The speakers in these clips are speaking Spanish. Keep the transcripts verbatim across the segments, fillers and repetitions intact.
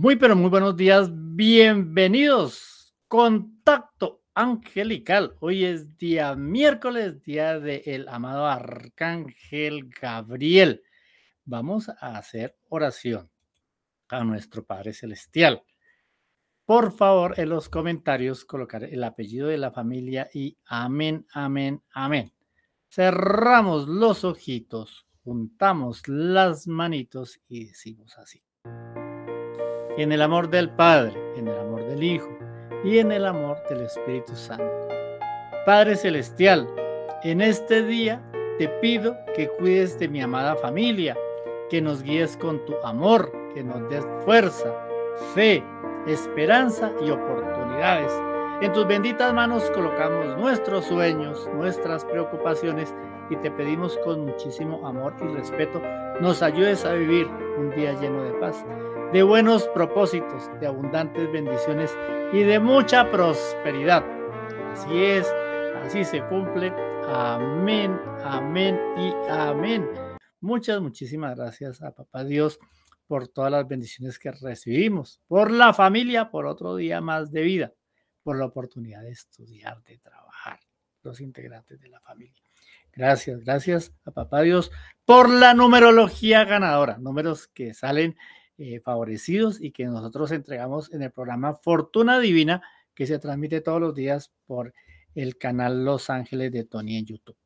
Muy, pero muy buenos días. Bienvenidos. Contacto angelical. Hoy es día miércoles, día del amado Arcángel Gabriel. Vamos a hacer oración a nuestro Padre Celestial. Por favor, en los comentarios colocar el apellido de la familia y amén, amén, amén. Cerramos los ojitos, juntamos las manitos y decimos así. En el amor del Padre, en el amor del Hijo y en el amor del Espíritu Santo. Padre Celestial, en este día te pido que cuides de mi amada familia, que nos guíes con tu amor, que nos des fuerza, fe, esperanza y oportunidades. En tus benditas manos colocamos nuestros sueños, nuestras preocupaciones y te pedimos con muchísimo amor y respeto nos ayudes a vivir un día lleno de paz, de buenos propósitos, de abundantes bendiciones y de mucha prosperidad. Así es, así se cumple. Amén, amén y amén. Muchas, muchísimas gracias a Papá Dios por todas las bendiciones que recibimos, por la familia, por otro día más de vida, por la oportunidad de estudiar, de trabajar, los integrantes de la familia. Gracias, gracias a Papá Dios por la numerología ganadora, números que salen Eh, favorecidos y que nosotros entregamos en el programa Fortuna Divina, que se transmite todos los días por el canal Los Ángeles de Tony en YouTube.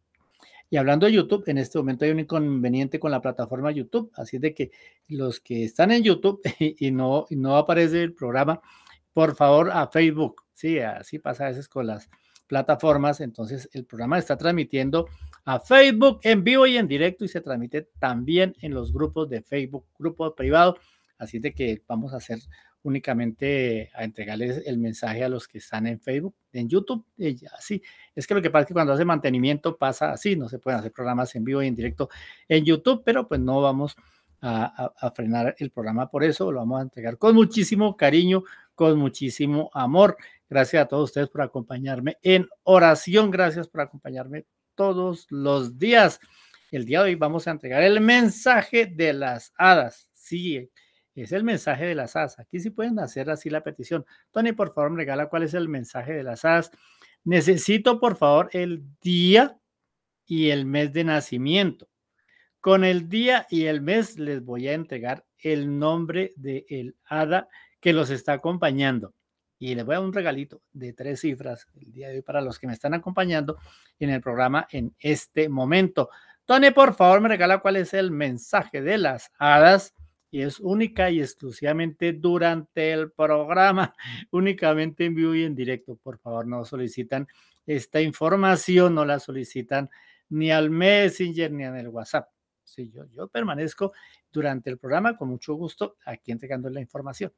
Y hablando de YouTube, en este momento hay un inconveniente con la plataforma YouTube, así es de que los que están en YouTube y, y, no, y no aparece el programa, por favor a Facebook, sí, así pasa a veces con las plataformas. Entonces el programa está transmitiendo a Facebook en vivo y en directo y se transmite también en los grupos de Facebook, grupos privados. Así de que vamos a hacer únicamente a entregarles el mensaje a los que están en Facebook, en YouTube, y así. Es que lo que pasa es que cuando hace mantenimiento pasa así, no se pueden hacer programas en vivo y en directo en YouTube, pero pues no vamos a, a, a frenar el programa por eso, lo vamos a entregar con muchísimo cariño, con muchísimo amor. Gracias a todos ustedes por acompañarme en oración, gracias por acompañarme todos los días. El día de hoy vamos a entregar el mensaje de las hadas, sí, es el mensaje de las hadas. Aquí sí pueden hacer así la petición. Tony, por favor, me regala cuál es el mensaje de las hadas. Necesito, por favor, el día y el mes de nacimiento. Con el día y el mes les voy a entregar el nombre del hada que los está acompañando. Y les voy a dar un regalito de tres cifras el día de hoy para los que me están acompañando en el programa en este momento. Tony, por favor, me regala cuál es el mensaje de las hadas. Y es única y exclusivamente durante el programa, únicamente en vivo y en directo. Por favor, no solicitan esta información, no la solicitan ni al Messenger ni en el WhatsApp. Sí, yo, yo permanezco durante el programa con mucho gusto aquí entregando la información.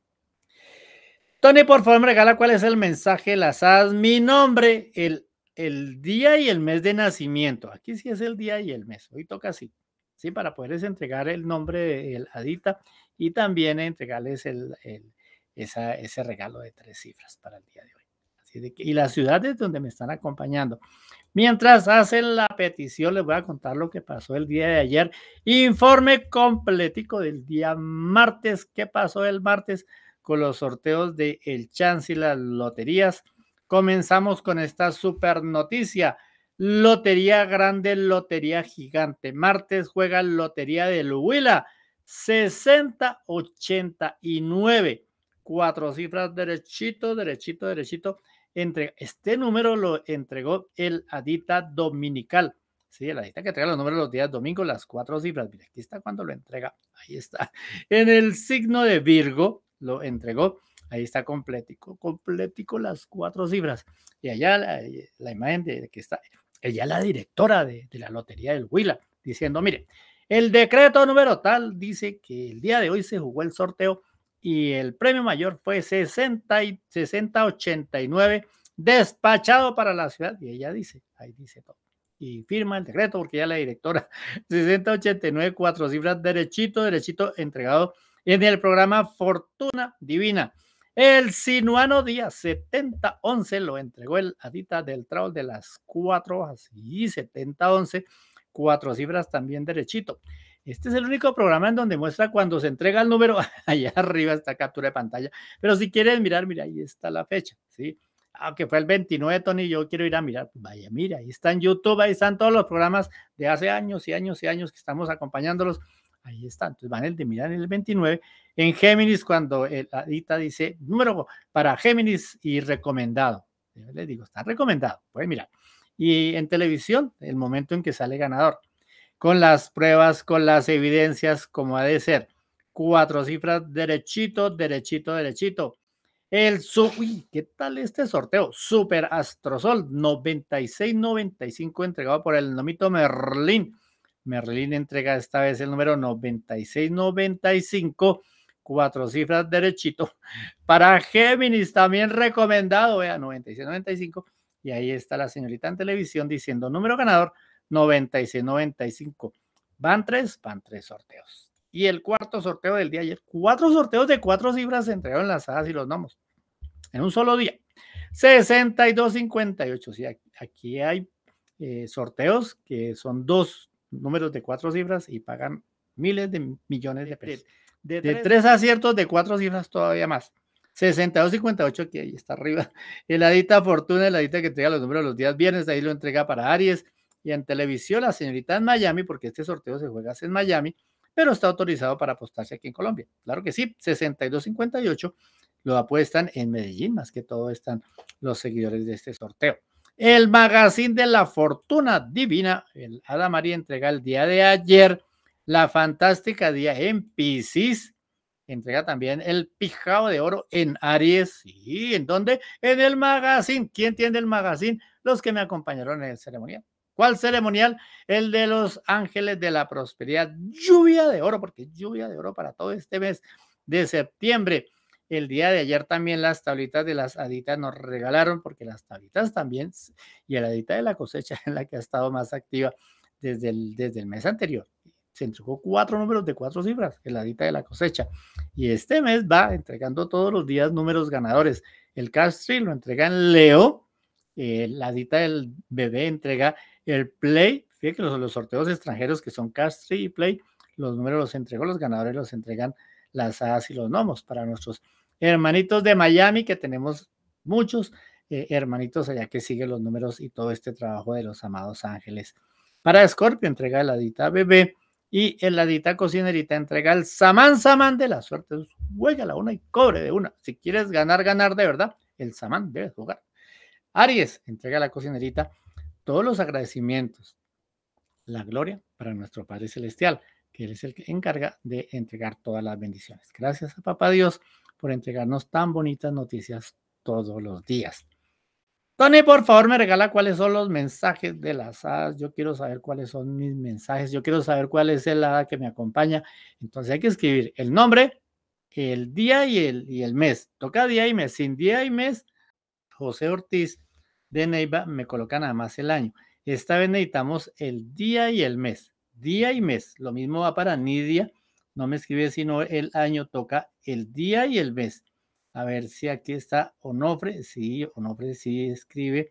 Tony, por favor, me regala cuál es el mensaje de las hadas. Mi nombre, el, el día y el mes de nacimiento. Aquí sí es el día y el mes. Hoy toca así. Sí, para poderles entregar el nombre del hadita y también entregarles el, el, esa, ese regalo de tres cifras para el día de hoy. Así de que, y las ciudades donde me están acompañando. Mientras hacen la petición, les voy a contar lo que pasó el día de ayer. Informe completico del día martes. ¿Qué pasó el martes con los sorteos de El Chance y las loterías? Comenzamos con esta super noticia. Lotería grande, lotería gigante. Martes juega Lotería del Huila, sesenta ochenta y nueve. Cuatro cifras derechito, derechito, derechito. Entre, este número lo entregó el hadita dominical. Sí, el hadita que entrega los números los días domingos, las cuatro cifras. Mira, aquí está cuando lo entrega. Ahí está. En el signo de Virgo lo entregó. Ahí está completico, completico las cuatro cifras. Y allá la, la imagen de que está... Ella es la directora de, de la Lotería del Huila, diciendo, mire, el decreto número tal dice que el día de hoy se jugó el sorteo y el premio mayor fue sesenta ochenta y nueve, despachado para la ciudad. Y ella dice, ahí dice todo. Y firma el decreto porque ella es la directora. sesenta ochenta y nueve, cuatro cifras, derechito, derechito, entregado en el programa Fortuna Divina. El Sinuano Díaz, setenta once, lo entregó el hadita del Traol de las cuatro hojas y setenta once, cuatro cifras también derechito. Este es el único programa en donde muestra cuando se entrega el número. Allá arriba está captura de pantalla. Pero si quieren mirar, mira, ahí está la fecha, ¿sí? Aunque fue el veintinueve, Tony, yo quiero ir a mirar. Vaya, mira, ahí está en YouTube, ahí están todos los programas de hace años y años y años que estamos acompañándolos. Ahí está, entonces van el de mirar en el veintinueve. En Géminis, cuando el Adita dice, número para Géminis y recomendado. Yo les digo, está recomendado, pueden mirar. Y en televisión, el momento en que sale ganador. Con las pruebas, con las evidencias, como ha de ser. Cuatro cifras, derechito, derechito, derechito. El su, uy, ¿qué tal este sorteo? Super Astrosol, noventa y seis noventa y cinco, entregado por el nomito Merlín. Merlín entrega esta vez el número noventa y seis noventa y cinco, cuatro cifras derechito. Para Géminis también recomendado, vea, noventa y seis noventa y cinco. Y ahí está la señorita en televisión diciendo número ganador, noventa y seis noventa y cinco. Van tres, van tres sorteos. Y el cuarto sorteo del día ayer, cuatro sorteos de cuatro cifras se entregaron las hadas y los gnomos en un solo día. sesenta y dos cincuenta y ocho. Sí, aquí hay eh, sorteos que son dos números de cuatro cifras y pagan miles de millones de pesos. De, de, de, de tres aciertos de cuatro cifras todavía más. sesenta y dos cincuenta y ocho, que ahí está arriba. Heladita Fortuna, heladita que entrega los números los días viernes, ahí lo entrega para Aries. Y en televisión, la señorita en Miami, porque este sorteo se juega en Miami, pero está autorizado para apostarse aquí en Colombia. Claro que sí, sesenta y dos cincuenta y ocho lo apuestan en Medellín, más que todo están los seguidores de este sorteo. El Magazín de la Fortuna Divina, el Hada María entrega el día de ayer, la fantástica día en Piscis, entrega también el Pijao de Oro en Aries, y ¿en dónde? En el Magazín. ¿Quién tiene el Magazín? Los que me acompañaron en el ceremonial. ¿Cuál ceremonial? El de Los Ángeles de la Prosperidad, lluvia de oro, porque lluvia de oro para todo este mes de septiembre. El día de ayer también las tablitas de las haditas nos regalaron, porque las tablitas también, y la hadita de la cosecha en la que ha estado más activa desde el, desde el mes anterior. Se entregó cuatro números de cuatro cifras, el hadita de la cosecha. Y este mes va entregando todos los días números ganadores. El Castri lo entrega en Leo, eh, la hadita del bebé entrega el Play, fíjate que los, los sorteos extranjeros que son Castri y Play, los números los entregó, los ganadores los entregan las hadas y los gnomos. Para nuestros hermanitos de Miami, que tenemos muchos eh, hermanitos allá que siguen los números y todo este trabajo de los amados ángeles. Para Scorpio entrega el hadita bebé y el hadita cocinerita entrega el Samán, Samán de la suerte. Juega la una y cobre de una. Si quieres ganar, ganar de verdad, el Samán debes jugar. Aries entrega la cocinerita todos los agradecimientos, la gloria para nuestro Padre Celestial, que Él es el que encarga de entregar todas las bendiciones. Gracias a Papá Dios por entregarnos tan bonitas noticias todos los días. Tony, por favor, me regala cuáles son los mensajes de las hadas. Yo quiero saber cuáles son mis mensajes. Yo quiero saber cuál es el hada que me acompaña. Entonces hay que escribir el nombre, el día y el, y el mes. Toca día y mes. Sin día y mes, José Ortiz de Neiva me coloca nada más el año. Esta vez necesitamos el día y el mes. Día y mes. Lo mismo va para Nidia. No me escribe sino el año. Toca el día y el mes. A ver si aquí está Onofre. Sí, Onofre sí escribe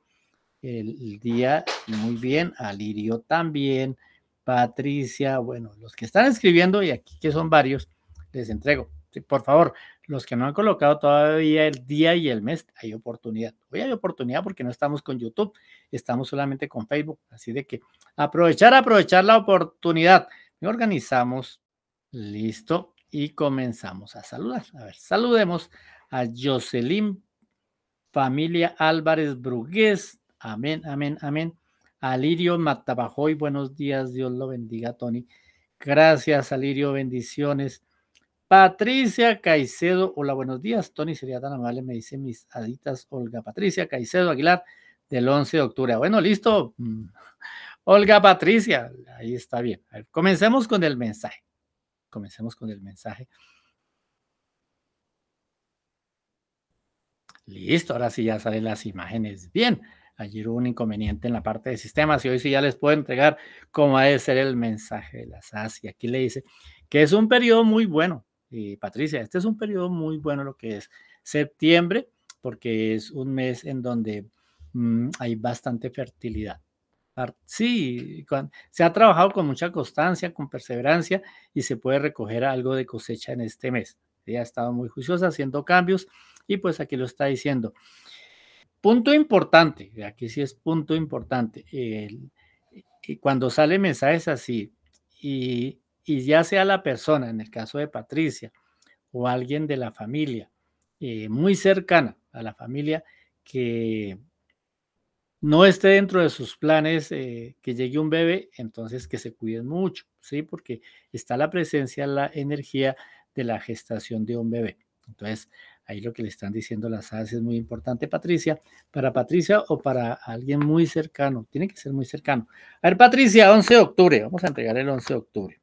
el día. Muy bien. Alirio también. Patricia. Bueno, los que están escribiendo y aquí que son varios, les entrego. Sí, por favor, los que no han colocado todavía el día y el mes, hay oportunidad. Hoy hay oportunidad porque no estamos con YouTube, estamos solamente con Facebook. Así de que aprovechar, aprovechar la oportunidad. Me organizamos, listo, y comenzamos a saludar. A ver, saludemos a Jocelyn, familia Álvarez Brugués. Amén, amén, amén. A Lirio Matabajoy, buenos días, Dios lo bendiga, Tony. Gracias, Alirio, bendiciones. Patricia Caicedo, hola, buenos días, Tony, sería tan amable, me dice mis haditas Olga Patricia Caicedo Aguilar, del once de octubre. Bueno, listo, Olga Patricia, ahí está bien. A ver, comencemos con el mensaje, comencemos con el mensaje. Listo, ahora sí ya salen las imágenes, bien. Ayer hubo un inconveniente en la parte de sistemas y hoy sí ya les puedo entregar cómo ha de ser el mensaje de las hadas. Y aquí le dice que es un periodo muy bueno. Eh, Patricia, este es un periodo muy bueno, lo que es septiembre, porque es un mes en donde mmm, hay bastante fertilidad. Sí, cuando, se ha trabajado con mucha constancia, con perseverancia y se puede recoger algo de cosecha en este mes. Ella ha estado muy juiciosa haciendo cambios y pues aquí lo está diciendo. Punto importante, aquí sí es punto importante. El, cuando sale mensajes así y, y ya sea la persona, en el caso de Patricia o alguien de la familia, eh, muy cercana a la familia que no esté dentro de sus planes eh, que llegue un bebé, entonces que se cuiden mucho, ¿sí? Porque está la presencia, la energía de la gestación de un bebé. Entonces, ahí lo que le están diciendo las hadas es muy importante, Patricia. Para Patricia o para alguien muy cercano, tiene que ser muy cercano. A ver, Patricia, once de octubre, vamos a entregar el once de octubre.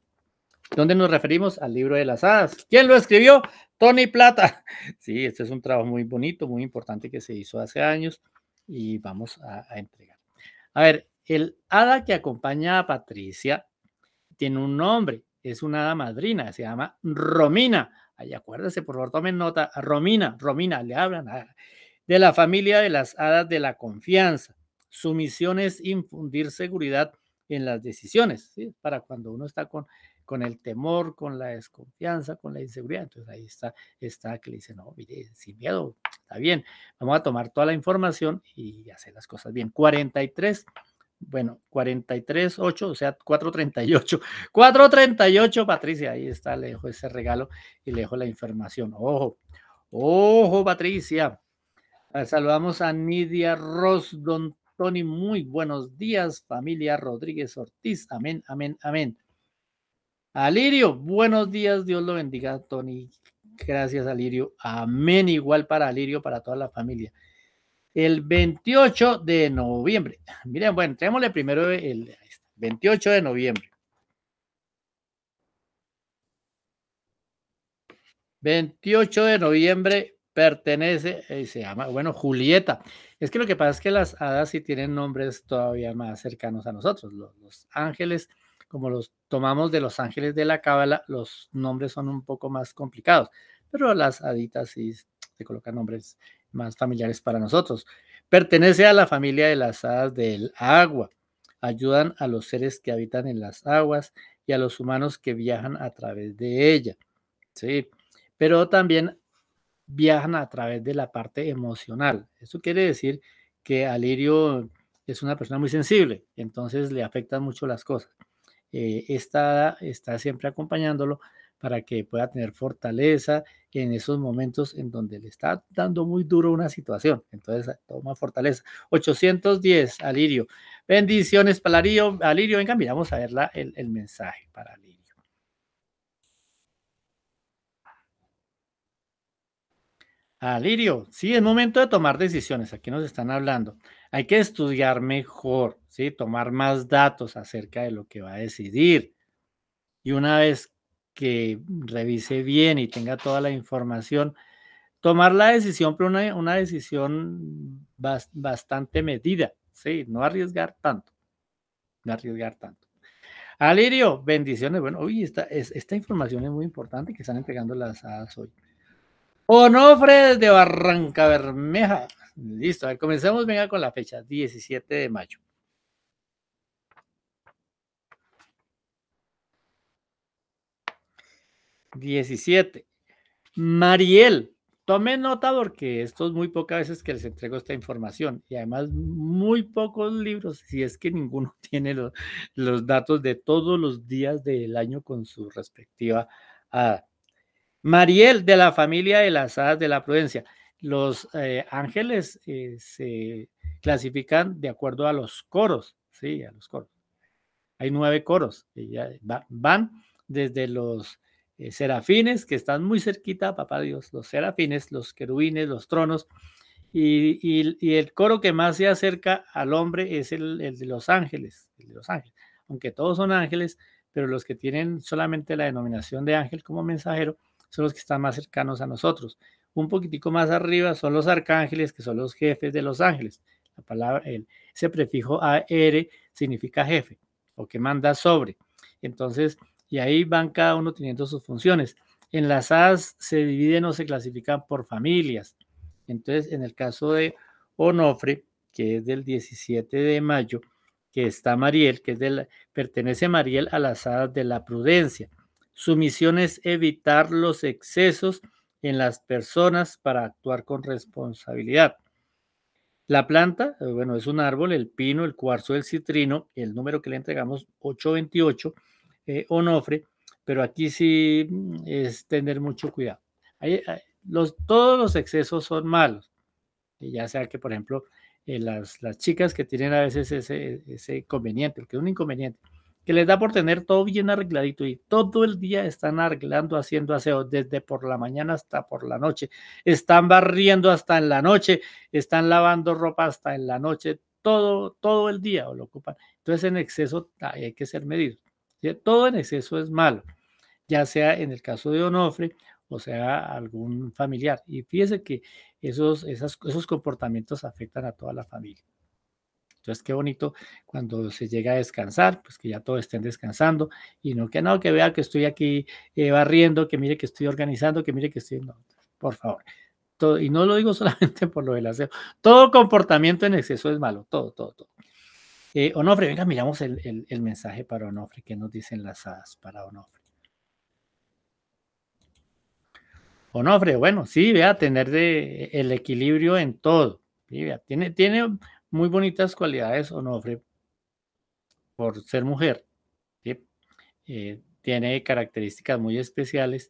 ¿Dónde nos referimos? Al libro de las hadas. ¿Quién lo escribió? Tony Plata. Sí, este es un trabajo muy bonito, muy importante que se hizo hace años. Y vamos a, a entregar. A ver, el hada que acompaña a Patricia tiene un nombre, es una hada madrina, se llama Romina. Ahí acuérdense, por favor, tomen nota. Romina, Romina, le hablan a, de la familia de las hadas de la confianza. Su misión es infundir seguridad en las decisiones, ¿sí? Para cuando uno está con, con el temor, con la desconfianza, con la inseguridad. Entonces ahí está, está que le dice, no, mire, sin miedo. Está bien, vamos a tomar toda la información y hacer las cosas bien. cuarenta y tres, bueno, cuarenta y tres, ocho, o sea, cuatrocientos treinta y ocho. cuatrocientos treinta y ocho, Patricia, ahí está, le dejo ese regalo y le dejo la información. Ojo, ojo, Patricia. A ver, saludamos a Nidia Ross, Don Tony, muy buenos días, familia Rodríguez Ortiz. Amén, amén, amén. Alirio, buenos días, Dios lo bendiga, Tony. Gracias, Alirio. Amén. Igual para Alirio, para toda la familia. El veintiocho de noviembre. Miren, bueno, entrémosle primero el veintiocho de noviembre. veintiocho de noviembre pertenece, eh, se llama, bueno, Julieta. Es que lo que pasa es que las hadas sí tienen nombres todavía más cercanos a nosotros. Los, los ángeles, como los tomamos de los ángeles de la cábala, los nombres son un poco más complicados, pero las haditas sí se colocan nombres más familiares para nosotros. Pertenece a la familia de las hadas del agua. Ayudan a los seres que habitan en las aguas y a los humanos que viajan a través de ella, ¿sí? Pero también viajan a través de la parte emocional. Eso quiere decir que Alirio es una persona muy sensible, entonces le afectan mucho las cosas. Eh, esta está siempre acompañándolo para que pueda tener fortaleza en esos momentos en donde le está dando muy duro una situación. Entonces, toma fortaleza. ochocientos diez, Alirio. Bendiciones para Alirio. Alirio, venga, miramos a ver la, el, el mensaje para Alirio. Alirio, sí, es momento de tomar decisiones. Aquí nos están hablando. Hay que estudiar mejor, ¿sí? Tomar más datos acerca de lo que va a decidir. Y una vez que revise bien y tenga toda la información, tomar la decisión, pero una, una decisión bas, bastante medida, ¿sí? No arriesgar tanto. No arriesgar tanto. Alirio, bendiciones. Bueno, uy, esta, es, esta información es muy importante que están entregando las hadas hoy. Onofre de Barranca Bermeja. Listo, a ver, comencemos, venga, con la fecha, diecisiete de mayo. diecisiete. Mariel, tomen nota porque esto es muy pocas veces que les entrego esta información y además muy pocos libros, si es que ninguno tiene los, los datos de todos los días del año con su respectiva hada. Mariel, de la familia de las hadas de la prudencia. Los eh, ángeles eh, se clasifican de acuerdo a los coros, sí, a los coros. Hay nueve coros, y ya va, van desde los eh, serafines, que están muy cerquita a Papá Dios, los serafines, los querubines, los tronos, y, y, y el coro que más se acerca al hombre es el, el de los ángeles, el de los ángeles, aunque todos son ángeles, pero los que tienen solamente la denominación de ángel como mensajero son los que están más cercanos a nosotros. Un poquitico más arriba son los arcángeles, que son los jefes de los ángeles. La palabra, el, ese prefijo A R significa jefe o que manda sobre. Entonces, y ahí van cada uno teniendo sus funciones. En las hadas se dividen o se clasifican por familias. Entonces, en el caso de Onofre, que es del diecisiete de mayo, que está Mariel, que es de la, pertenece Mariel a las hadas de la prudencia. Su misión es evitar los excesos en las personas para actuar con responsabilidad. La planta, bueno, es un árbol, el pino, el cuarzo, el citrino, el número que le entregamos, ocho veintiocho, eh, Onofre, pero aquí sí es tener mucho cuidado. Hay, hay, los, todos los excesos son malos, ya sea que, por ejemplo, eh, las, las chicas que tienen a veces ese, ese inconveniente, porque es un inconveniente, que les da por tener todo bien arregladito y todo el día están arreglando, haciendo aseo, desde por la mañana hasta por la noche, están barriendo hasta en la noche, están lavando ropa hasta en la noche, todo, todo el día lo ocupan. Entonces en exceso hay que ser medido, ¿sí? Todo en exceso es malo, ya sea en el caso de Onofre o sea algún familiar, y fíjese que esos, esas, esos comportamientos afectan a toda la familia. Entonces, qué bonito cuando se llega a descansar, pues que ya todos estén descansando y no que no, que vea que estoy aquí eh, barriendo, que mire que estoy organizando, que mire que estoy... No, por favor. Todo, y no lo digo solamente por lo del aseo. Todo comportamiento en exceso es malo, todo, todo, todo. Eh, Onofre, venga, miramos el, el, el mensaje para Onofre. ¿Qué nos dicen las hadas para Onofre? Onofre, bueno, sí, vea, tener de, el equilibrio en todo. Sí, vea, tiene... tiene muy bonitas cualidades Onofre por ser mujer, ¿sí? Eh, tiene características muy especiales,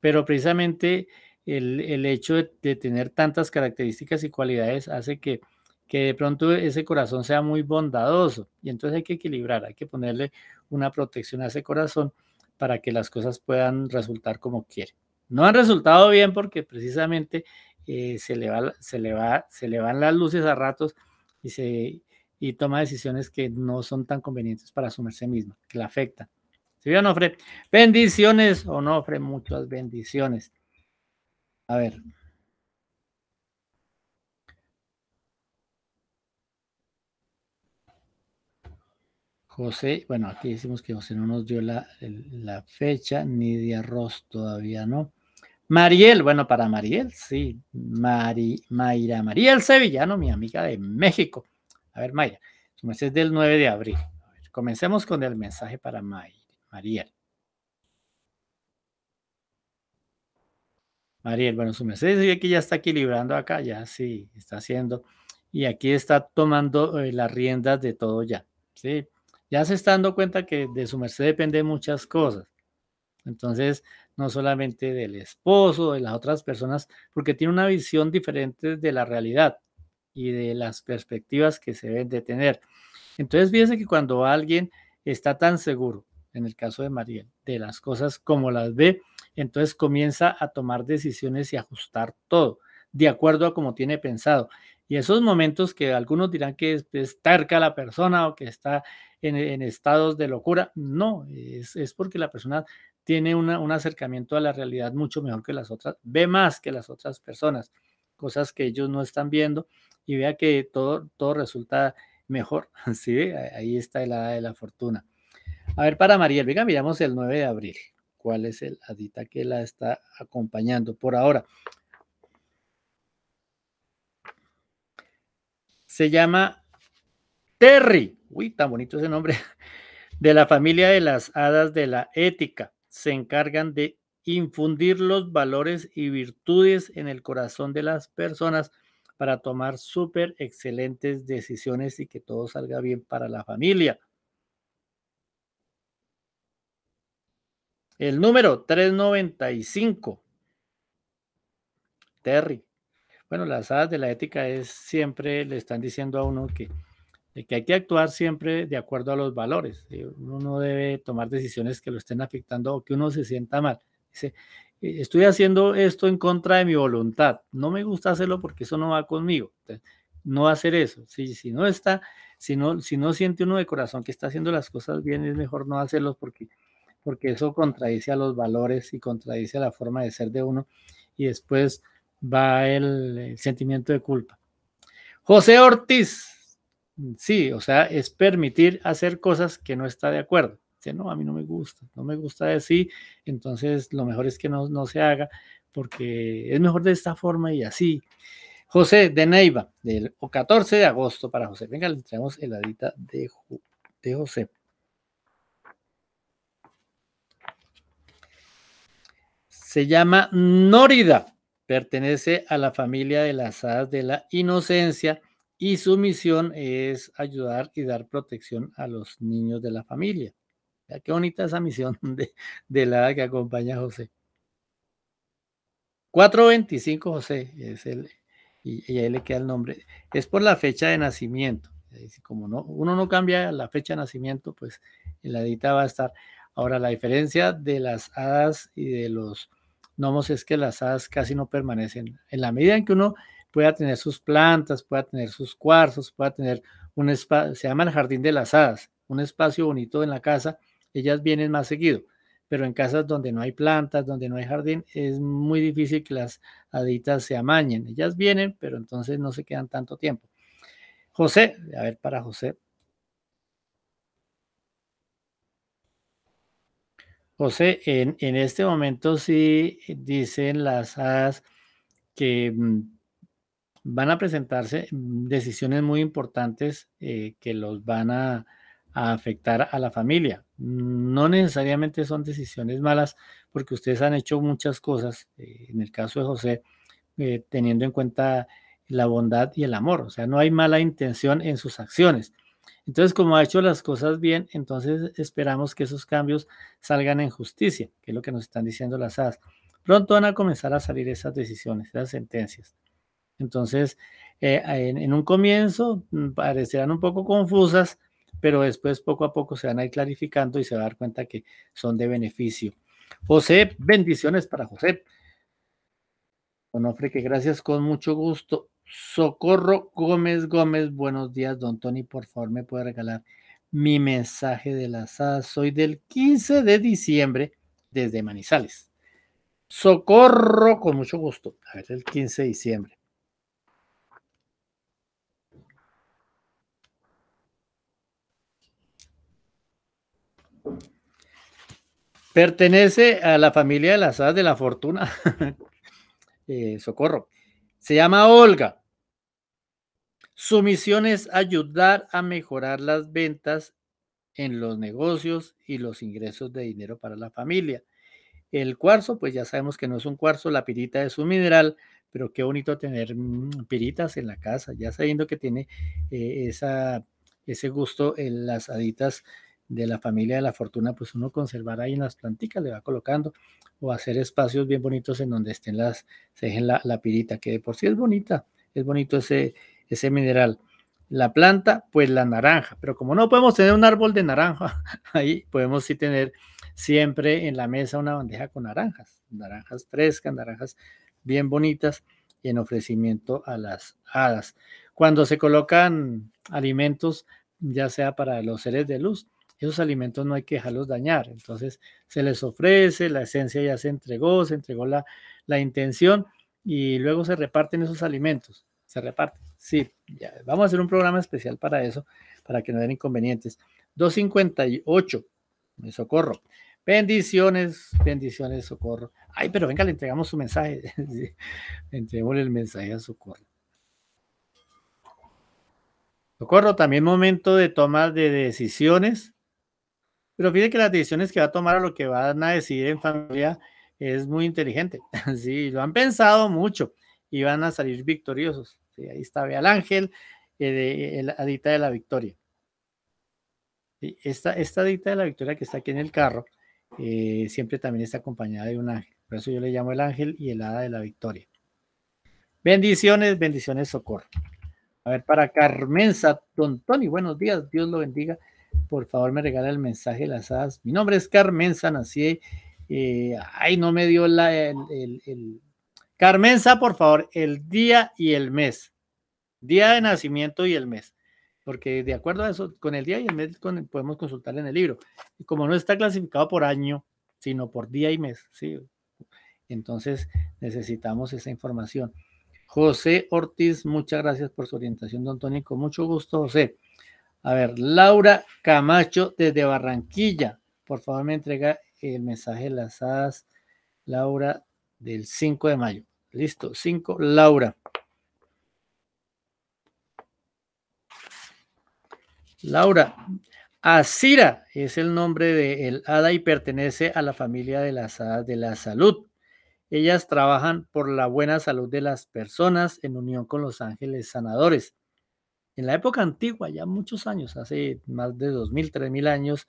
pero precisamente el, el hecho de, de tener tantas características y cualidades hace que, que de pronto ese corazón sea muy bondadoso, y entonces hay que equilibrar, hay que ponerle una protección a ese corazón para que las cosas puedan resultar como quiere. No han resultado bien porque precisamente eh, se le va, se le va, se le van las luces a ratos, Y, se, y toma decisiones que no son tan convenientes para asumirse misma, que la afectan. ¿Sí, Onofre? Bendiciones, Onofre, muchas bendiciones. A ver. José, bueno, aquí decimos que José no nos dio la, la fecha, ni de arroz todavía, ¿no? Mariel, bueno, para Mariel, sí, Mari, Mayra, Mariel Sevillano, mi amiga de México. A ver, Mayra, su mes es del nueve de abril. A ver, comencemos con el mensaje para May, Mariel. Mariel, bueno, su mes dice que ya está equilibrando acá, ya sí, está haciendo, y aquí está tomando eh, las riendas de todo ya, ¿sí? Ya se está dando cuenta que de su merced depende muchas cosas. Entonces, no solamente del esposo, de las otras personas, porque tiene una visión diferente de la realidad y de las perspectivas que se deben de tener. Entonces, fíjense que cuando alguien está tan seguro, en el caso de Mariel, de las cosas como las ve, entonces comienza a tomar decisiones y ajustar todo, de acuerdo a como tiene pensado. Y esos momentos que algunos dirán que es, es terca la persona o que está en, en estados de locura, no, es, es porque la persona... tiene una, un acercamiento a la realidad mucho mejor que las otras, ve más que las otras personas, cosas que ellos no están viendo, y vea que todo, todo resulta mejor, ¿sí? Ahí está el hada de la fortuna. A ver, para Mariel, venga, miramos el nueve de abril, ¿cuál es el hadita que la está acompañando por ahora? Se llama Terry, uy, tan bonito ese nombre, de la familia de las hadas de la ética. Se encargan de infundir los valores y virtudes en el corazón de las personas para tomar súper excelentes decisiones y que todo salga bien para la familia. El número trescientos noventa y cinco. Terry. Bueno, las hadas de la ética es, siempre le están diciendo a uno que, que hay que actuar siempre de acuerdo a los valores. Uno no debe tomar decisiones que lo estén afectando o que uno se sienta mal. Dice, estoy haciendo esto en contra de mi voluntad, no me gusta hacerlo porque eso no va conmigo. Entonces, no hacer eso. Si, si no está, si no, si no siente uno de corazón que está haciendo las cosas bien, es mejor no hacerlos porque, porque eso contradice a los valores y contradice a la forma de ser de uno, y después va el, el sentimiento de culpa. José Ortiz. Sí, o sea, es permitir hacer cosas que no está de acuerdo. Dice, no, a mí no me gusta, no me gusta decir, entonces lo mejor es que no, no se haga, porque es mejor de esta forma y así. José de Neiva, del catorce de agosto para José. Venga, le entregamos heladita de, de José. Se llama Nórida, pertenece a la familia de las hadas de la inocencia y su misión es ayudar y dar protección a los niños de la familia. Ya, qué bonita esa misión de, de la hada que acompaña a José. cuatro veinticinco José, es el, y, y ahí le queda el nombre. Es por la fecha de nacimiento. Como no, uno no cambia la fecha de nacimiento, pues la edita va a estar. Ahora, la diferencia de las hadas y de los gnomos es que las hadas casi no permanecen. En la medida en que uno pueda tener sus plantas, pueda tener sus cuarzos, pueda tener un espacio, se llama el jardín de las hadas, un espacio bonito en la casa, ellas vienen más seguido, pero en casas donde no hay plantas, donde no hay jardín, es muy difícil que las haditas se amañen. Ellas vienen, pero entonces no se quedan tanto tiempo. José, a ver, para José. José, en, en este momento sí dicen las hadas que van a presentarse decisiones muy importantes eh, que los van a, a afectar a la familia. No necesariamente son decisiones malas, porque ustedes han hecho muchas cosas, eh, en el caso de José, eh, teniendo en cuenta la bondad y el amor. O sea, no hay mala intención en sus acciones. Entonces, como ha hecho las cosas bien, entonces esperamos que esos cambios salgan en justicia, que es lo que nos están diciendo las hadas. Pronto van a comenzar a salir esas decisiones, esas sentencias. Entonces, eh, en, en un comienzo parecerán un poco confusas, pero después poco a poco se van a ir clarificando y se va a dar cuenta que son de beneficio. José, bendiciones para José. Onofre, que gracias, con mucho gusto. Socorro Gómez Gómez, buenos días, don Tony, por favor me puede regalar mi mensaje de las hadas. Soy del quince de diciembre desde Manizales. Socorro, con mucho gusto. A ver, el quince de diciembre. Pertenece a la familia de las hadas de la fortuna. eh, socorro. Se llama Olga. Su misión es ayudar a mejorar las ventas en los negocios y los ingresos de dinero para la familia. El cuarzo, pues ya sabemos que no es un cuarzo, la pirita es un mineral, pero qué bonito tener piritas en la casa, ya sabiendo que tiene eh, esa, ese gusto en las haditas de la familia de la fortuna, pues uno conservar ahí en las planticas, le va colocando, o hacer espacios bien bonitos en donde estén las, se dejen la, la pirita, que de por sí es bonita, es bonito ese, ese mineral. La planta, pues la naranja, pero como no podemos tener un árbol de naranja, ahí podemos sí tener siempre en la mesa una bandeja con naranjas, naranjas frescas, naranjas bien bonitas, en ofrecimiento a las hadas. Cuando se colocan alimentos, ya sea para los seres de luz, esos alimentos no hay que dejarlos dañar, entonces se les ofrece, la esencia ya se entregó, se entregó la, la intención y luego se reparten esos alimentos, se reparten. Sí, ya, vamos a hacer un programa especial para eso, para que no den inconvenientes. dos cincuenta y ocho, me socorro. Bendiciones, bendiciones, socorro. Ay, pero venga, le entregamos su mensaje. Entreguémosle el mensaje a socorro. Socorro, también momento de toma de decisiones. Pero fíjate que las decisiones que va a tomar o lo que van a decidir en familia es muy inteligente. Sí, lo han pensado mucho y van a salir victoriosos. Sí, ahí está, ve al ángel, eh, la hadita de la victoria. Sí, esta, esta hadita de la victoria que está aquí en el carro eh, siempre también está acompañada de un ángel. Por eso yo le llamo el ángel y el hada de la victoria. Bendiciones, bendiciones, socorro. A ver, para Carmenza, don Tony, buenos días, Dios lo bendiga. Por favor, me regala el mensaje de las hadas. Mi nombre es Carmenza, nací. Eh, ay, no me dio la. El, el, el... Carmenza, por favor, el día y el mes. Día de nacimiento y el mes. Porque de acuerdo a eso, con el día y el mes con, podemos consultar en el libro. Y como no está clasificado por año, sino por día y mes, ¿sí? Entonces necesitamos esa información. José Ortiz, muchas gracias por su orientación, don Tony. Con mucho gusto, José. A ver, Laura Camacho desde Barranquilla. Por favor, me entrega el mensaje de las hadas, Laura, del cinco de mayo. Listo, cinco, Laura. Laura, Asira es el nombre del hada y pertenece a la familia de las hadas de la salud. Ellas trabajan por la buena salud de las personas en unión con los ángeles sanadores. En la época antigua, ya muchos años, hace más de dos mil, tres mil años,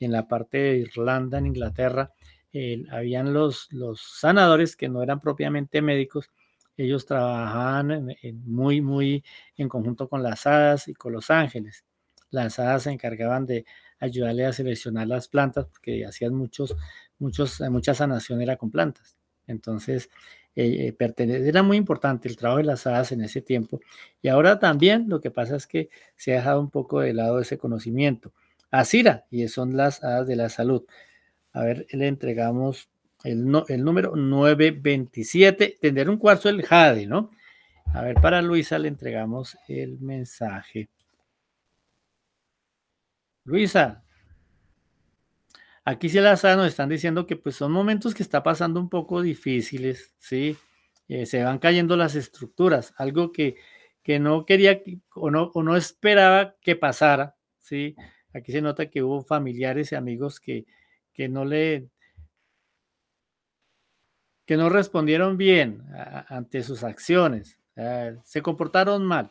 en la parte de Irlanda, en Inglaterra, eh, habían los, los sanadores que no eran propiamente médicos. Ellos trabajaban en, en muy, muy en conjunto con las hadas y con los ángeles. Las hadas se encargaban de ayudarle a seleccionar las plantas porque hacían muchos, muchos, mucha sanación era con plantas. Entonces, eh, era muy importante el trabajo de las hadas en ese tiempo. Y ahora también lo que pasa es que se ha dejado un poco de lado ese conocimiento. Asira, y son las hadas de la salud. A ver, le entregamos el, no, el número nueve veintisiete. Tender un cuarzo el jade, ¿no? A ver, para Luisa le entregamos el mensaje. Luisa, aquí se las nos están diciendo que pues son momentos que está pasando un poco difíciles, ¿sí? Eh, se van cayendo las estructuras, algo que, que no quería o no, o no esperaba que pasara, ¿sí? Aquí se nota que hubo familiares y amigos que, que no le... que no respondieron bien a, ante sus acciones, eh, se comportaron mal.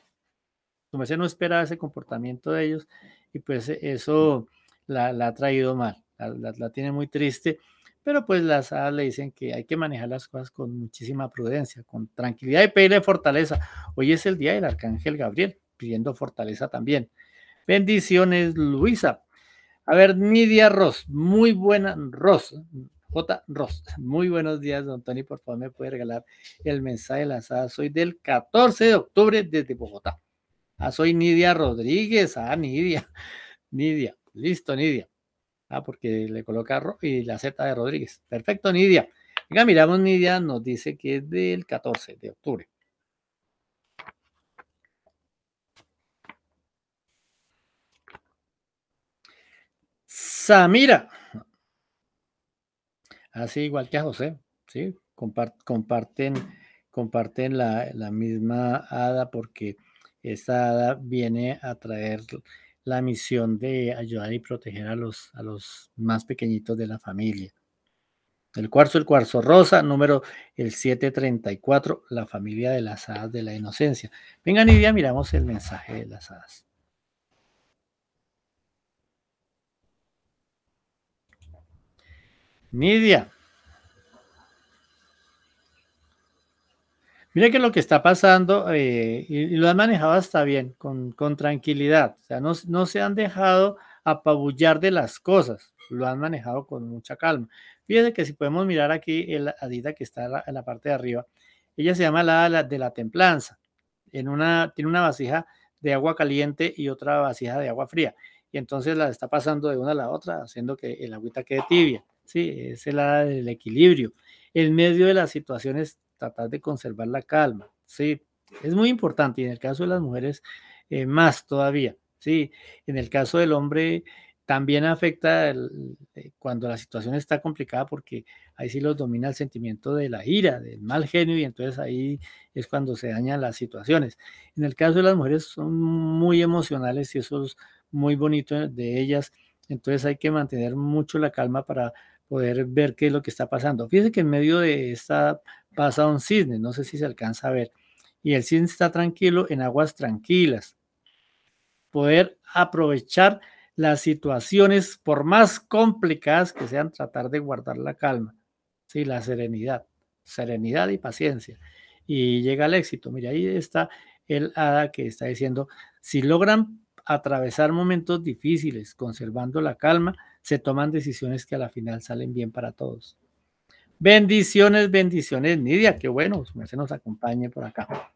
Como se no esperaba ese comportamiento de ellos y pues eso la, la ha traído mal, la, la, la tiene muy triste, pero pues las hadas le dicen que hay que manejar las cosas con muchísima prudencia, con tranquilidad y pedirle fortaleza. Hoy es el día del Arcángel Gabriel, pidiendo fortaleza también. Bendiciones, Luisa. A ver, Nidia Ross, muy buena, Ross, J. Ross, muy buenos días, don Tony, por favor me puede regalar el mensaje de las hadas. Soy del catorce de octubre desde Bogotá. Ah, soy Nidia Rodríguez. Ah, Nidia. Nidia. Listo, Nidia. Ah, porque le coloca ro y la Z de Rodríguez. Perfecto, Nidia. Venga, miramos, Nidia nos dice que es del catorce de octubre. Samira. Así igual que a José, ¿sí? Compart comparten comparten la, la misma hada porque... esta hada viene a traer la misión de ayudar y proteger a los, a los más pequeñitos de la familia. El cuarzo, el cuarzo rosa, número el siete treinta y cuatro, la familia de las hadas de la inocencia. Vengan y ya miramos el mensaje de las hadas. Nidia. Mira que lo que está pasando, eh, y, y lo han manejado hasta bien, con, con tranquilidad. O sea, no, no se han dejado apabullar de las cosas. Lo han manejado con mucha calma. Fíjense que si podemos mirar aquí la hadita que está en la, en la parte de arriba. Ella se llama la hada de la templanza. En una, tiene una vasija de agua caliente y otra vasija de agua fría. Y entonces la está pasando de una a la otra, haciendo que el agüita quede tibia. Sí, es el hada del equilibrio. En medio de las situaciones tratar de conservar la calma, ¿sí? Es muy importante, y en el caso de las mujeres eh, más todavía, ¿sí? En el caso del hombre también afecta el, eh, cuando la situación está complicada, porque ahí sí los domina el sentimiento de la ira, del mal genio, y entonces ahí es cuando se dañan las situaciones. En el caso de las mujeres son muy emocionales y eso es muy bonito de ellas, entonces hay que mantener mucho la calma para poder ver qué es lo que está pasando. Fíjense que en medio de esta pasa un cisne, no sé si se alcanza a ver, y el cisne está tranquilo en aguas tranquilas. Poder aprovechar las situaciones, por más complicadas que sean, tratar de guardar la calma, sí, la serenidad, serenidad y paciencia, y llega el éxito. Mira, ahí está el hada que está diciendo, si logran atravesar momentos difíciles conservando la calma, se toman decisiones que a la final salen bien para todos. Bendiciones, bendiciones, Nidia, qué bueno, se nos acompañe por acá.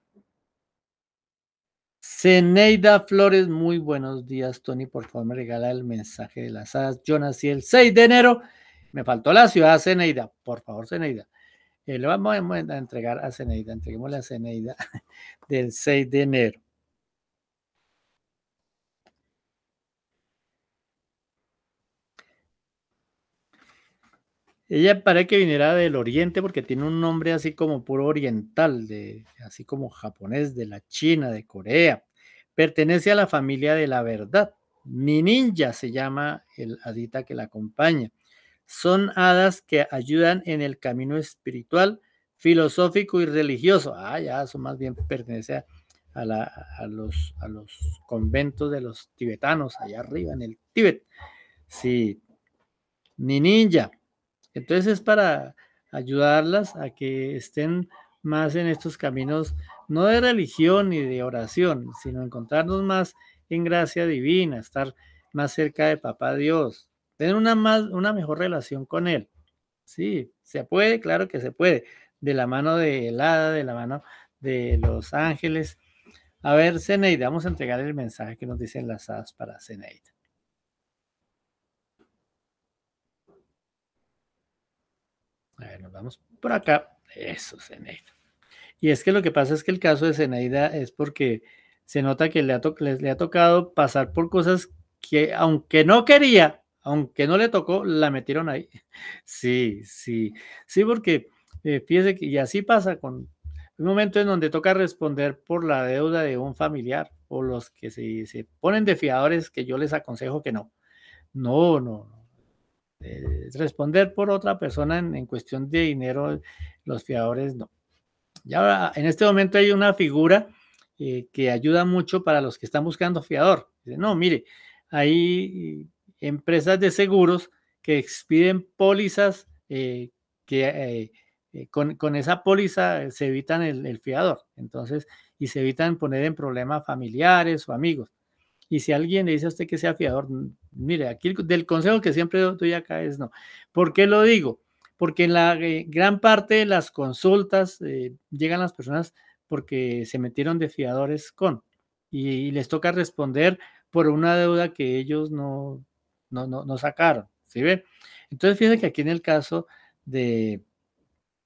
Zeneida Flores, muy buenos días, Tony, por favor me regala el mensaje de las hadas. Yo nací el seis de enero, me faltó la ciudad, Zeneida, por favor, Zeneida. Eh, le vamos a entregar a Zeneida, entreguémosle a Zeneida del seis de enero. Ella parece que viniera del oriente porque tiene un nombre así como puro oriental, de, así como japonés, de la China, de Corea. Pertenece a la familia de la verdad, Mi ninja se llama el hadita que la acompaña. Son hadas que ayudan en el camino espiritual, filosófico y religioso. Ah, ya, eso más bien pertenece a, a, la, a, los, a los conventos de los tibetanos, allá arriba en el Tíbet. Sí, mi ninja. Entonces es para ayudarlas a que estén más en estos caminos, no de religión ni de oración, sino encontrarnos más en gracia divina, estar más cerca de Papá Dios, tener una, más, una mejor relación con Él. Sí, se puede, claro que se puede, de la mano de el hada, de la mano de los ángeles. A ver, Zeneida, vamos a entregar el mensaje que nos dicen las hadas para Zeneida. A ver, nos vamos por acá. Eso, Zeneida. Y es que lo que pasa es que el caso de Zeneida es porque se nota que le ha, to le, le ha tocado pasar por cosas que, aunque no quería, aunque no le tocó, la metieron ahí. Sí, sí, sí, porque eh, fíjese que, y así pasa con un momento en donde toca responder por la deuda de un familiar o los que se, se ponen de fiadores, que yo les aconsejo que no. No, no, no. Eh, responder por otra persona en, en cuestión de dinero, los fiadores no. Y ahora, en este momento hay una figura Eh, que ayuda mucho para los que están buscando fiador. No, mire, hay empresas de seguros que expiden pólizas eh, que eh, eh, con, con esa póliza se evitan el, el fiador, entonces, y se evitan poner en problemas familiares o amigos. Y si alguien le dice a usted que sea fiador, mire, aquí el, del consejo que siempre doy acá es no. ¿Por qué lo digo? Porque en la eh, gran parte de las consultas eh, llegan las personas porque se metieron de fiadores con, y, y les toca responder por una deuda que ellos no, no, no, no sacaron, ¿sí ve? Entonces, fíjense que aquí en el caso de,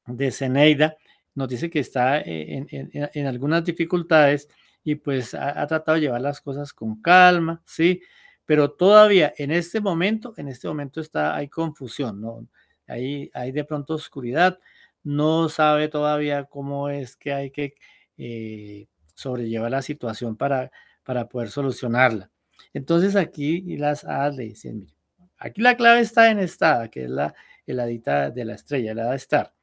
de Zeneida, nos dice que está en, en, en algunas dificultades, y pues ha, ha tratado de llevar las cosas con calma, ¿sí? Pero todavía en este momento, en este momento está, hay confusión, ¿no? Hay, hay de pronto oscuridad, no sabe todavía cómo es que hay que eh, sobrellevar la situación para, para poder solucionarla. Entonces aquí las hadas le dicen, mire, aquí la clave está en esta hada, que es la heladita de la estrella, la hada Star,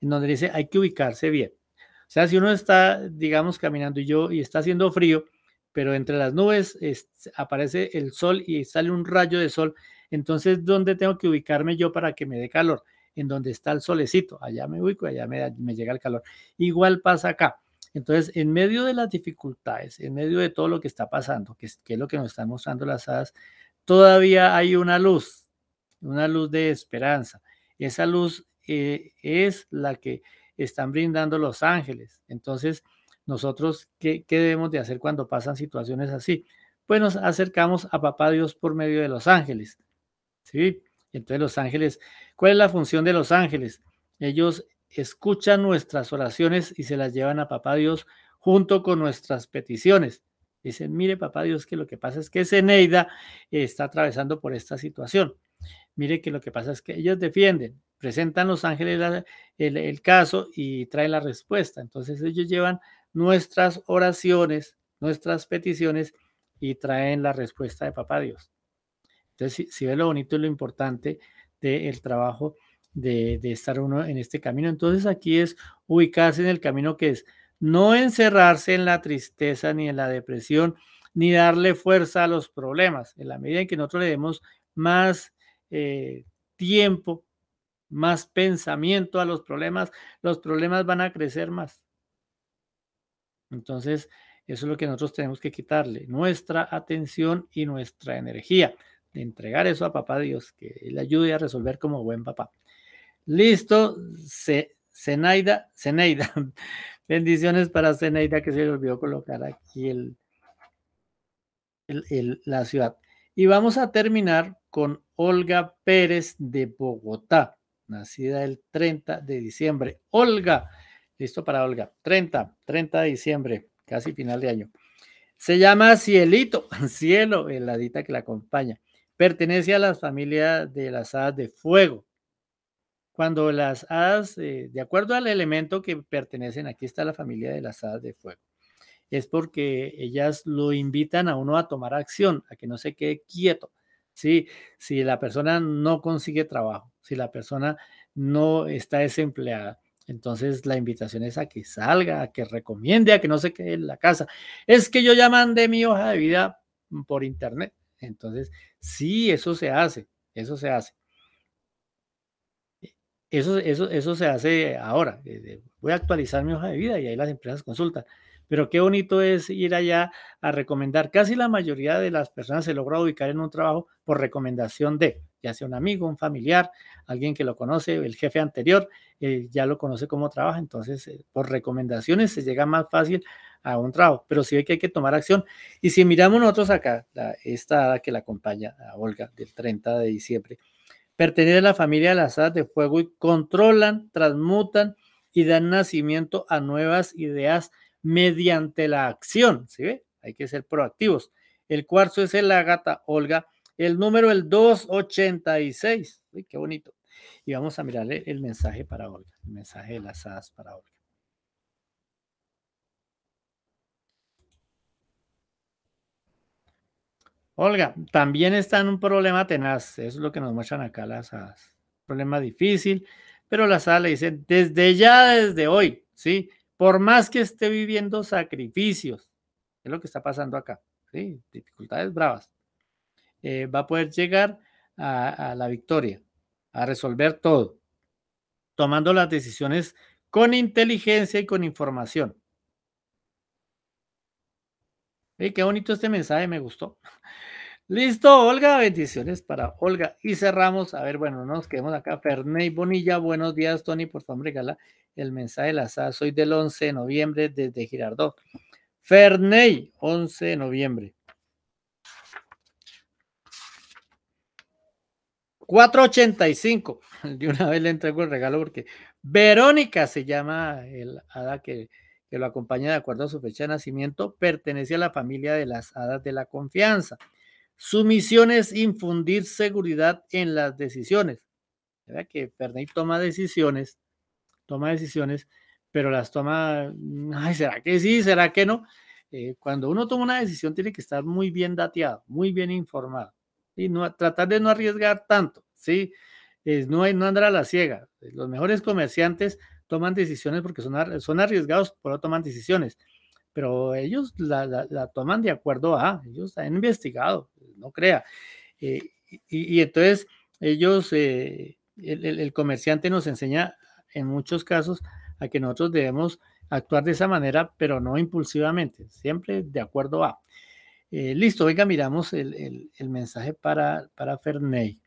en donde dice, hay que ubicarse bien. O sea, si uno está, digamos, caminando y, yo, y está haciendo frío, pero entre las nubes es, aparece el sol y sale un rayo de sol, entonces, ¿dónde tengo que ubicarme yo para que me dé calor? En donde está el solecito, allá me ubico, allá me, me llega el calor. Igual pasa acá. Entonces, en medio de las dificultades, en medio de todo lo que está pasando, que es, que es lo que nos están mostrando las hadas, todavía hay una luz, una luz de esperanza. Esa luz eh, es la que están brindando los ángeles. Entonces, nosotros, ¿qué, qué debemos de hacer cuando pasan situaciones así? Pues nos acercamos a Papá Dios por medio de los ángeles, ¿sí? Entonces los ángeles, ¿cuál es la función de los ángeles? Ellos escuchan nuestras oraciones y se las llevan a Papá Dios junto con nuestras peticiones. Dicen, mire Papá Dios que lo que pasa es que Zeneida está atravesando por esta situación. Mire que lo que pasa es que ellos defienden, presentan los ángeles la, el, el caso y traen la respuesta. Entonces ellos llevan nuestras oraciones, nuestras peticiones y traen la respuesta de Papá Dios. Entonces, si, si ve lo bonito y lo importante del trabajo de, de estar uno en este camino, entonces aquí es ubicarse en el camino que es no encerrarse en la tristeza ni en la depresión, ni darle fuerza a los problemas. En la medida en que nosotros le demos más eh, tiempo, más pensamiento a los problemas, los problemas van a crecer más. Entonces, eso es lo que nosotros tenemos que quitarle, nuestra atención y nuestra energía. De entregar eso a Papá Dios, que le ayude a resolver como buen papá. Listo, C Zeneida, Zeneida. Bendiciones para Zeneida, que se le olvidó colocar aquí el, el, el, la ciudad. Y vamos a terminar con Olga Pérez de Bogotá, nacida el treinta de diciembre. Olga, listo para Olga, treinta, treinta de diciembre, casi final de año. Se llama Cielito, Cielo, el hadita que la acompaña. Pertenece a la familia de las hadas de fuego. Cuando las hadas, eh, de acuerdo al elemento que pertenecen, aquí está la familia de las hadas de fuego. es porque ellas lo invitan a uno a tomar acción, a que no se quede quieto, ¿sí? Si la persona no consigue trabajo, si la persona no está desempleada, entonces la invitación es a que salga, a que recomiende, a que no se quede en la casa. Es que yo ya mandé mi hoja de vida por internet. Entonces, sí, eso se hace, eso se hace. Eso, eso, eso se hace ahora. Voy a actualizar mi hoja de vida y ahí las empresas consultan. Pero qué bonito es ir allá a recomendar. Casi la mayoría de las personas se logra ubicar en un trabajo por recomendación de, ya sea un amigo, un familiar, alguien que lo conoce, el jefe anterior, eh, ya lo conoce cómo trabaja. Entonces, eh, por recomendaciones se llega más fácil a un trabajo. Pero sí hay que, hay que tomar acción. Y si miramos nosotros acá, la, esta que la acompaña a Olga del treinta de diciembre, pertenece a la familia de las hadas de fuego y controlan, transmutan y dan nacimiento a nuevas ideas mediante la acción. ¿Sí ve? Hay que ser proactivos. El cuarzo es el ágata, Olga. El número el doscientos ochenta y seis. Uy, qué bonito. Y vamos a mirarle el mensaje para Olga. El mensaje de las hadas para Olga. Olga, también está en un problema tenaz, eso es lo que nos muestran acá las hadas, problema difícil, pero las hadas le dicen desde ya, desde hoy, ¿sí? Por más que esté viviendo sacrificios, es lo que está pasando acá, ¿sí? Dificultades bravas, eh, va a poder llegar a, a la victoria, a resolver todo, tomando las decisiones con inteligencia y con información. Hey, qué bonito este mensaje, me gustó. Listo, Olga, bendiciones para Olga. Y cerramos, a ver, bueno, nos quedamos acá. Ferney Bonilla, buenos días, Tony, por favor, regala el mensaje de la S A D. Soy del once de noviembre, desde Girardot. Ferney, once de noviembre. cuatro ochenta y cinco. De una vez le entrego el regalo porque Verónica se llama el hada que... que lo acompaña de acuerdo a su fecha de nacimiento, pertenece a la familia de las hadas de la confianza. Su misión es infundir seguridad en las decisiones. ¿Verdad? Que Ferney toma decisiones, toma decisiones, pero las toma, ay, ¿será que sí? ¿Será que no? Eh, cuando uno toma una decisión tiene que estar muy bien dateado, muy bien informado, y no, tratar de no arriesgar tanto, ¿sí? Es, no, no andar a la ciega. Los mejores comerciantes toman decisiones porque son, ar son arriesgados, pero toman decisiones, pero ellos la, la, la toman de acuerdo a, ellos han investigado, no crea, eh, y, y entonces ellos, eh, el, el, el comerciante nos enseña en muchos casos a que nosotros debemos actuar de esa manera, pero no impulsivamente, siempre de acuerdo a. Eh, listo, venga, miramos el, el, el mensaje para, para Ferney.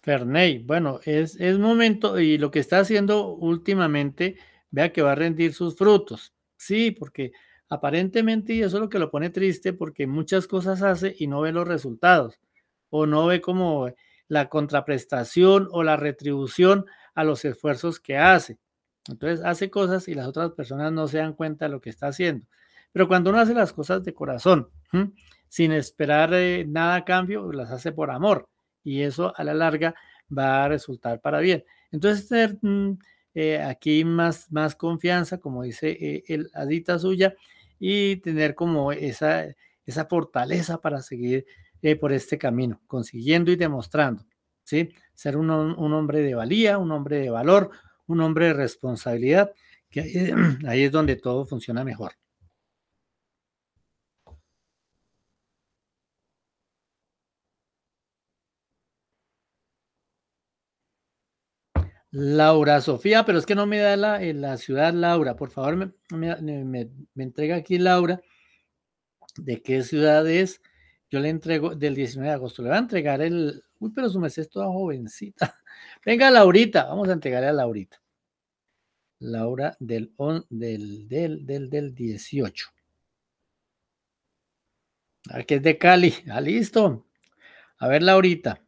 Ferney, bueno, es, es momento, y lo que está haciendo últimamente, vea que va a rendir sus frutos, sí, porque aparentemente, y eso es lo que lo pone triste, porque muchas cosas hace y no ve los resultados, o no ve como la contraprestación o la retribución a los esfuerzos que hace, entonces hace cosas y las otras personas no se dan cuenta de lo que está haciendo, pero cuando uno hace las cosas de corazón, ¿sí? Sin esperar eh, nada a cambio, las hace por amor, y eso a la larga va a resultar para bien. Entonces, tener eh, aquí más, más confianza, como dice eh, el hadita suya, y tener como esa, esa fortaleza para seguir eh, por este camino, consiguiendo y demostrando, ¿sí? Ser un, un hombre de valía, un hombre de valor, un hombre de responsabilidad, que ahí, ahí es donde todo funciona mejor. Laura Sofía, pero es que no me da la, la ciudad, Laura, por favor me, me, me, me entrega aquí Laura, ¿de qué ciudad es? Yo le entrego del diecinueve de agosto, le voy a entregar el, uy, pero su merced es toda jovencita, venga Laurita, vamos a entregarle a Laurita, Laura del, on, del, del, del, del dieciocho, ah, que es de Cali, ah, listo, a ver Laurita.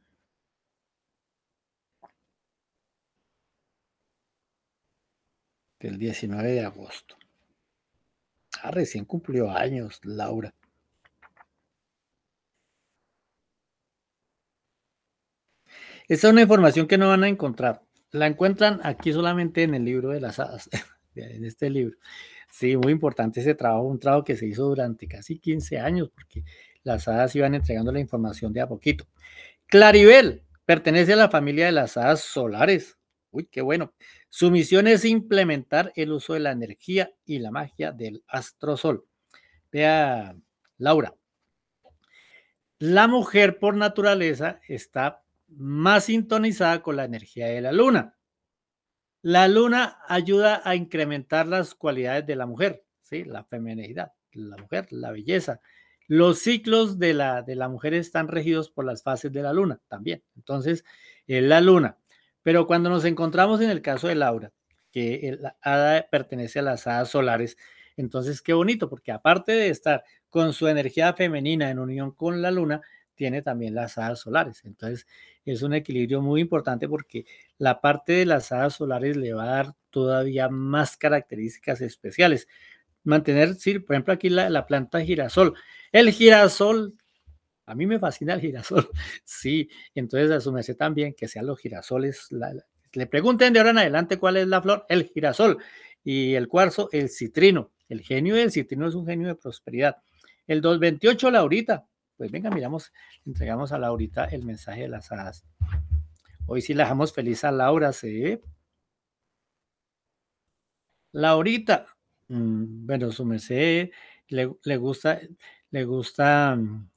Del diecinueve de agosto. Ah, recién cumplió años, Laura. Esta es una información que no van a encontrar. La encuentran aquí solamente en el libro de las hadas, en este libro. Sí, muy importante ese trabajo, un trabajo que se hizo durante casi quince años, porque las hadas iban entregando la información de a poquito. Claribel pertenece a la familia de las hadas solares. Uy, qué bueno. Su misión es implementar el uso de la energía y la magia del astrosol. Vea, Laura. La mujer por naturaleza está más sintonizada con la energía de la luna. La luna ayuda a incrementar las cualidades de la mujer, ¿sí? La feminidad, la mujer, la belleza. Los ciclos de la, de la mujer están regidos por las fases de la luna también. Entonces, es la luna. Pero cuando nos encontramos en el caso de Laura, que la hada pertenece a las hadas solares, entonces qué bonito, porque aparte de estar con su energía femenina en unión con la luna, tiene también las hadas solares. Entonces es un equilibrio muy importante, porque la parte de las hadas solares le va a dar todavía más características especiales. Mantener, sí, por ejemplo, aquí la, la planta girasol. El girasol, a mí me fascina el girasol. Sí, entonces asúmese también que sean los girasoles. La, la, le pregunten de ahora en adelante cuál es la flor, el girasol. Y el cuarzo, el citrino. El genio del citrino es un genio de prosperidad. El dos veintiocho, Laurita. Pues venga, miramos, entregamos a Laurita el mensaje de las hadas. Hoy sí la dejamos feliz a Laura, ¿sí? Laurita, mmm, bueno, su merced le, le gusta, le gusta mmm,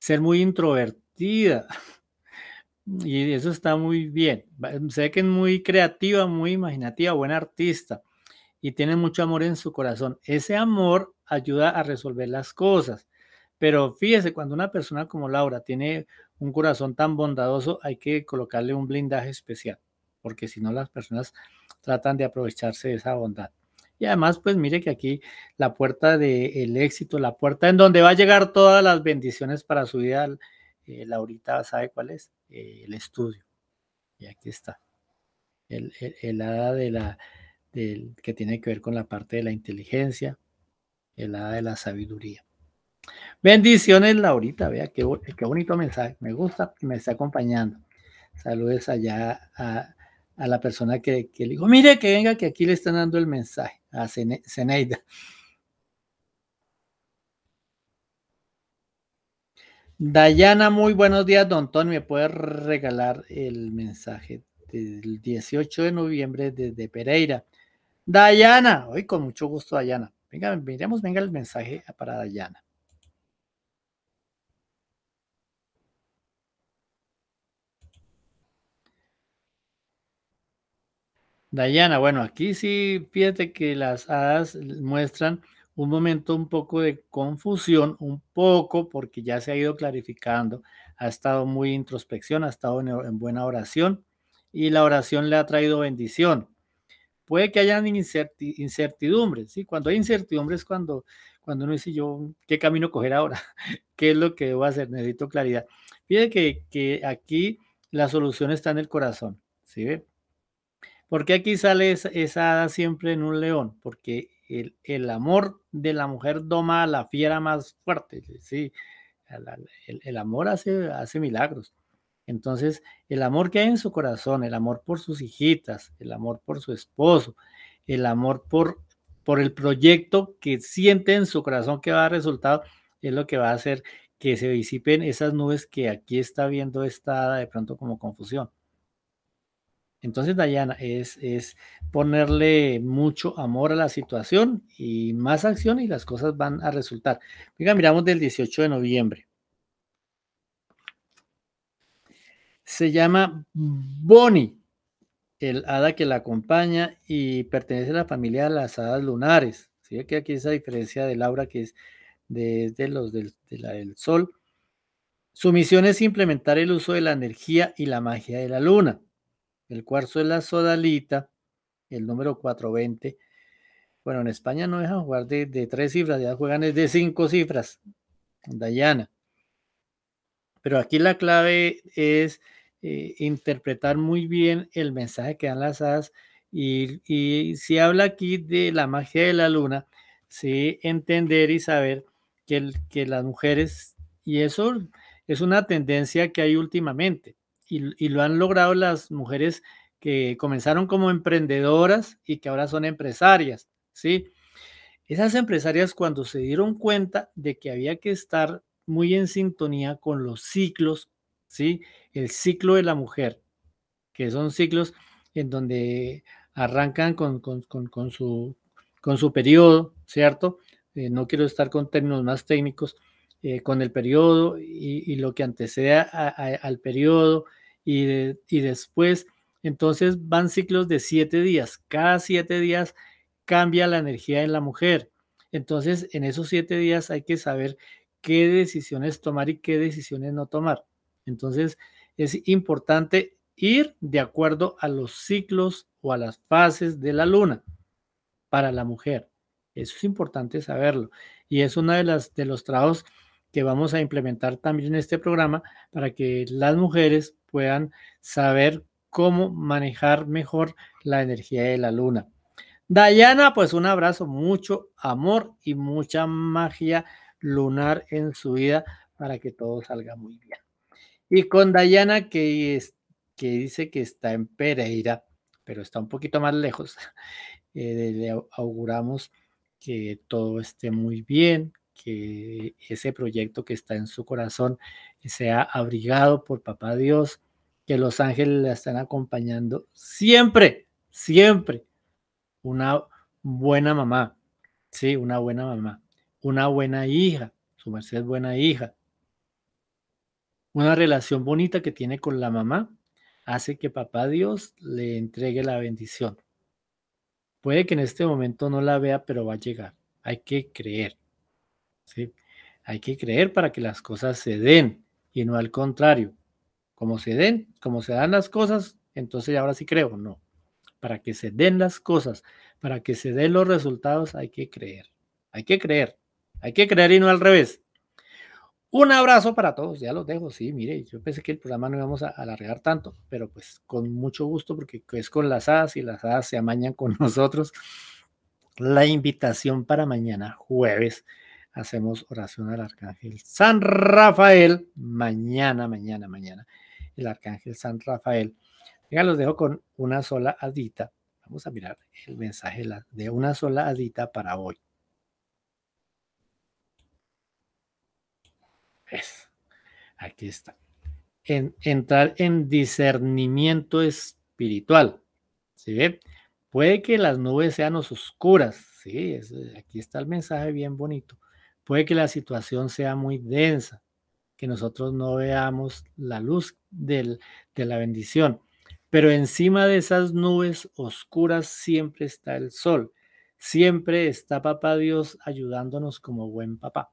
ser muy introvertida. Y eso está muy bien. Se ve que es muy creativa, muy imaginativa, buena artista. Y tiene mucho amor en su corazón. Ese amor ayuda a resolver las cosas. Pero fíjese, cuando una persona como Laura tiene un corazón tan bondadoso, hay que colocarle un blindaje especial, porque si no las personas tratan de aprovecharse de esa bondad. Y además, pues mire que aquí la puerta del éxito, la puerta en donde va a llegar todas las bendiciones para su vida, eh, Laurita sabe cuál es, eh, el estudio. Y aquí está, el, el, el hada de la, del, que tiene que ver con la parte de la inteligencia, el hada de la sabiduría. Bendiciones, Laurita, vea qué, qué bonito mensaje, me gusta que me está acompañando. Saludes allá a, a la persona que, que le dijo, mire que venga que aquí le están dando el mensaje, a Zene, Zeneida. Dayana, muy buenos días, don Tony, me puede regalar el mensaje del dieciocho de noviembre desde Pereira. Dayana, hoy con mucho gusto, Dayana. Venga, miremos, venga el mensaje para Dayana. Dayana, bueno, aquí sí, fíjate que las hadas muestran un momento un poco de confusión, un poco, porque ya se ha ido clarificando, ha estado muy introspección, ha estado en, en buena oración y la oración le ha traído bendición. Puede que hayan incerti, incertidumbres, ¿sí? Cuando hay incertidumbres, cuando, cuando uno dice yo, ¿qué camino coger ahora? ¿Qué es lo que debo hacer? Necesito claridad. Fíjate que, que aquí la solución está en el corazón, ¿sí ve? Porque aquí sale esa, esa hada siempre en un león, porque el, el amor de la mujer doma a la fiera más fuerte, ¿sí? El, el amor hace, hace milagros. Entonces, el amor que hay en su corazón, el amor por sus hijitas, el amor por su esposo, el amor por, por el proyecto que siente en su corazón que va a dar resultado, es lo que va a hacer que se disipen esas nubes que aquí está viendo esta hada de pronto como confusión. Entonces, Dayana, es, es ponerle mucho amor a la situación y más acción y las cosas van a resultar. Venga, miramos del dieciocho de noviembre. Se llama Bonnie, el hada que la acompaña y pertenece a la familia de las hadas lunares. ¿Sí? Aquí, aquí esa diferencia de Laura que es de, de los del, de la del sol. Su misión es implementar el uso de la energía y la magia de la luna. El cuarzo es la sodalita, el número cuatrocientos veinte. Bueno, en España no dejan jugar de, de tres cifras, ya juegan es de cinco cifras, Dayana. Pero aquí la clave es eh, interpretar muy bien el mensaje que dan las hadas. Y, y si habla aquí de la magia de la luna, sí, entender y saber que, el, que las mujeres, y eso es una tendencia que hay últimamente, y, y lo han logrado las mujeres que comenzaron como emprendedoras y que ahora son empresarias, ¿sí? Esas empresarias, cuando se dieron cuenta de que había que estar muy en sintonía con los ciclos, ¿sí? El ciclo de la mujer, que son ciclos en donde arrancan con, con, con, con, su, con su periodo, ¿cierto? Eh, no quiero estar con términos más técnicos, eh, con el periodo y, y lo que antecede a, a, al periodo y, de, y después. Entonces van ciclos de siete días. Cada siete días cambia la energía de la mujer. Entonces en esos siete días hay que saber qué decisiones tomar y qué decisiones no tomar. Entonces es importante ir de acuerdo a los ciclos o a las fases de la luna para la mujer. Eso es importante saberlo. Y es uno de, las, de los trabajos que vamos a implementar también en este programa para que las mujeres puedan saber cómo manejar mejor la energía de la luna. Dayana, pues un abrazo, mucho amor y mucha magia lunar en su vida para que todo salga muy bien. Y con Dayana, que, es, que dice que está en Pereira, pero está un poquito más lejos, eh, le auguramos que todo esté muy bien, que ese proyecto que está en su corazón sea abrigado por Papá Dios, que los ángeles la están acompañando siempre, siempre. Una buena mamá, sí, una buena mamá, una buena hija, su merced es buena hija. Una relación bonita que tiene con la mamá hace que Papá Dios le entregue la bendición. Puede que en este momento no la vea, pero va a llegar. Hay que creer, ¿sí? Hay que creer para que las cosas se den y no al contrario. Como se den, como se dan las cosas, entonces ahora sí creo, no. Para que se den las cosas, para que se den los resultados, hay que creer. Hay que creer, hay que creer y no al revés. Un abrazo para todos, ya los dejo, sí, mire, yo pensé que el programa no íbamos a alargar tanto, pero pues con mucho gusto, porque es con las hadas y las hadas se amañan con nosotros. La invitación para mañana, jueves, hacemos oración al Arcángel San Rafael, mañana, mañana, mañana. El Arcángel San Rafael. Venga, los dejo con una sola hadita. Vamos a mirar el mensaje de una sola hadita para hoy. ¿Ves? Aquí está. En, entrar en discernimiento espiritual. ¿Sí ve? Puede que las nubes sean oscuras. Sí, es, aquí está el mensaje bien bonito. Puede que la situación sea muy densa, que nosotros no veamos la luz del, de la bendición. Pero encima de esas nubes oscuras siempre está el sol. Siempre está Papá Dios ayudándonos como buen papá.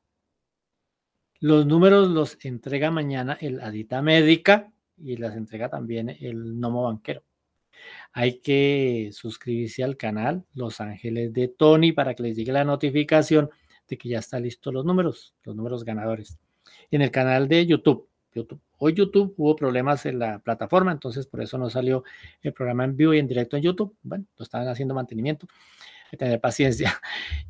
Los números los entrega mañana el Adita Médica y las entrega también el Nomo Banquero. Hay que suscribirse al canal Los Ángeles de Tony para que les llegue la notificación de que ya están listos los números, los números ganadores. En el canal de YouTube. YouTube. Hoy YouTube hubo problemas en la plataforma, entonces por eso no salió el programa en vivo y en directo en YouTube. Bueno, lo estaban haciendo mantenimiento. Hay que tener paciencia.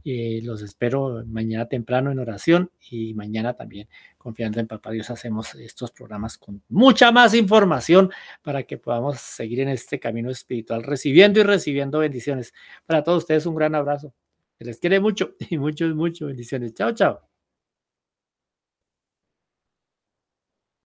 Eh, los espero mañana temprano en oración y mañana también, confiando en Papá Dios, hacemos estos programas con mucha más información para que podamos seguir en este camino espiritual, recibiendo y recibiendo bendiciones. Para todos ustedes un gran abrazo. Se les quiere mucho y mucho, mucho bendiciones. Chao, chao.